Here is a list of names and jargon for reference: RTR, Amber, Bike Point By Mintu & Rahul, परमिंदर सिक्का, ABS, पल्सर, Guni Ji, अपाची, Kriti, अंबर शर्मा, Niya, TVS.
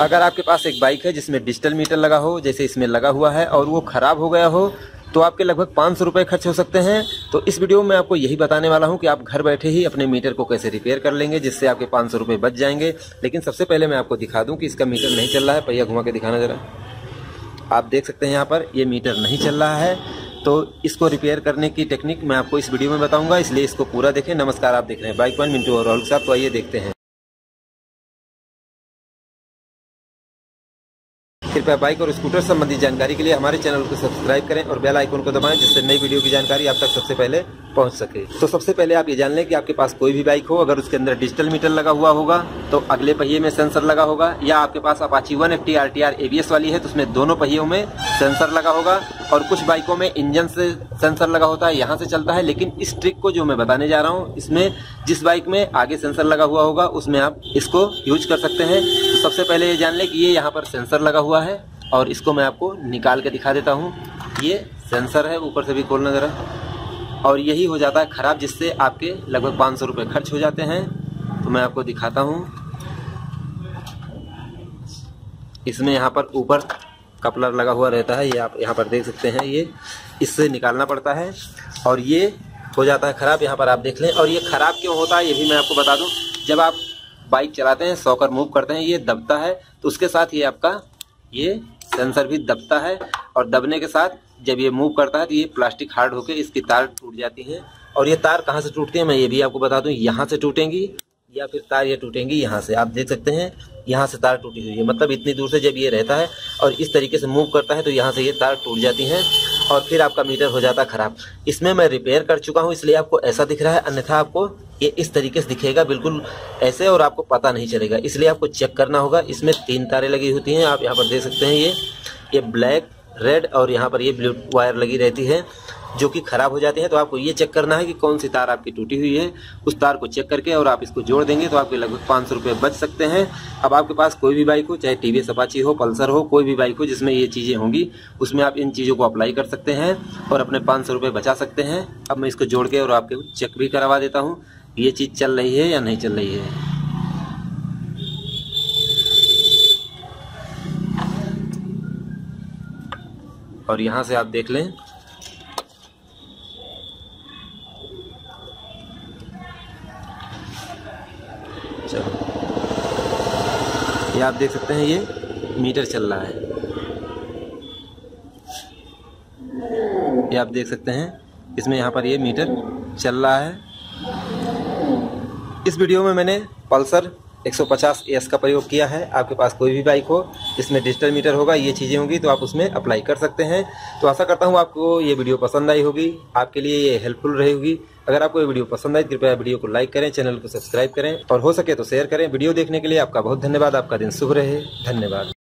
अगर आपके पास एक बाइक है जिसमें डिजिटल मीटर लगा हो जैसे इसमें लगा हुआ है और वो ख़राब हो गया हो तो आपके लगभग 500 रुपये खर्च हो सकते हैं। तो इस वीडियो में आपको यही बताने वाला हूं कि आप घर बैठे ही अपने मीटर को कैसे रिपेयर कर लेंगे जिससे आपके 500 रुपये बच जाएंगे। लेकिन सबसे पहले मैं आपको दिखा दूं कि इसका मीटर नहीं चल रहा है। पहिया घुमा के दिखाना ज़रा। आप देख सकते हैं यहाँ पर ये मीटर नहीं चल रहा है, तो इसको रिपेयर करने की टेक्निक मैं आपको इस वीडियो में बताऊँगा, इसलिए इसको पूरा देखें। नमस्कार, आप देख रहे हैं बाइक पॉइंट मिंटू और राहुल साहब। तो आइए देखते हैं। कृपया बाइक और स्कूटर संबंधी जानकारी के लिए हमारे चैनल को सब्सक्राइब करें और बेल आइकन को दबाएं जिससे नई वीडियो की जानकारी आप तक सबसे पहले पहुंच सके। तो सबसे पहले आप ये जान लें कि आपके पास कोई भी बाइक हो, अगर उसके अंदर डिजिटल मीटर लगा हुआ होगा तो अगले पहिए में सेंसर लगा होगा, या आपके पास अपाची 150 RTR ABS वाली है तो उसमें दोनों पहियों में सेंसर लगा होगा। और कुछ बाइकों में इंजन से सेंसर लगा होता है, यहाँ से चलता है। लेकिन इस ट्रिक को जो मैं बताने जा रहा हूँ, इसमें जिस बाइक में आगे सेंसर लगा हुआ होगा उसमें आप इसको यूज कर सकते हैं। तो सबसे पहले ये जान लें कि ये यहाँ पर सेंसर लगा हुआ है और इसको मैं आपको निकाल के दिखा देता हूँ। ये सेंसर है, ऊपर से भी खोलना ज़रा। और यही हो जाता है ख़राब, जिससे आपके लगभग 500 रुपये खर्च हो जाते हैं। तो मैं आपको दिखाता हूँ, इसमें यहाँ पर ऊपर कपलर लगा हुआ रहता है, ये आप यहाँ पर देख सकते हैं। ये इससे निकालना पड़ता है और ये हो जाता है ख़राब, यहाँ पर आप देख लें। और ये ख़राब क्यों होता है ये भी मैं आपको बता दूँ। जब आप बाइक चलाते हैं, सॉकर मूव करते हैं, ये दबता है, तो उसके साथ ये आपका ये सेंसर भी दबता है। और दबने के साथ जब ये मूव करता है तो ये प्लास्टिक हार्ड होकर इसकी तार टूट जाती है। और ये तार कहाँ से टूटती है मैं ये भी आपको बता दूँ। यहाँ से टूटेंगी या फिर तार ये टूटेंगी यहाँ से, आप देख सकते हैं यहाँ से तार टूटी हुई है। मतलब इतनी दूर से जब ये रहता है और इस तरीके से मूव करता है तो यहाँ से ये तार टूट जाती हैं और फिर आपका मीटर हो जाता ख़राब। इसमें मैं रिपेयर कर चुका हूँ इसलिए आपको ऐसा दिख रहा है, अन्यथा आपको ये इस तरीके से दिखेगा, बिल्कुल ऐसे, और आपको पता नहीं चलेगा। इसलिए आपको चेक करना होगा। इसमें 3 तारें लगी होती हैं, आप यहाँ पर देख सकते हैं। ये ब्लैक, रेड और यहाँ पर ये ब्लू वायर लगी रहती है जो कि ख़राब हो जाते हैं। तो आपको ये चेक करना है कि कौन सी तार आपकी टूटी हुई है, उस तार को चेक करके और आप इसको जोड़ देंगे तो आपके लगभग 500 रुपये बच सकते हैं। अब आपके पास कोई भी बाइक हो, चाहे TVS अपाची हो, पल्सर हो, कोई भी बाइक हो जिसमें ये चीज़ें होंगी, उसमें आप इन चीज़ों को अप्लाई कर सकते हैं और अपने 500 रुपये बचा सकते हैं। अब मैं इसको जोड़ के और आपके चेक भी करवा देता हूँ ये चीज़ चल रही है या नहीं चल रही है। और यहाँ से आप देख लें, ये आप देख सकते हैं, ये मीटर चल रहा है। ये आप देख सकते हैं, इसमें यहाँ पर ये मीटर चल रहा है। इस वीडियो में मैंने पल्सर 150S का प्रयोग किया है। आपके पास कोई भी बाइक हो जिसमें डिजिटल मीटर होगा, ये चीज़ें होंगी, तो आप उसमें अप्लाई कर सकते हैं। तो आशा करता हूँ आपको ये वीडियो पसंद आई होगी, आपके लिए ये हेल्पफुल रही होगी। अगर आपको ये वीडियो पसंद आई तो कृपया वीडियो को लाइक करें, चैनल को सब्सक्राइब करें और हो सके तो शेयर करें। वीडियो देखने के लिए आपका बहुत धन्यवाद। आपका दिन शुभ रहे। धन्यवाद।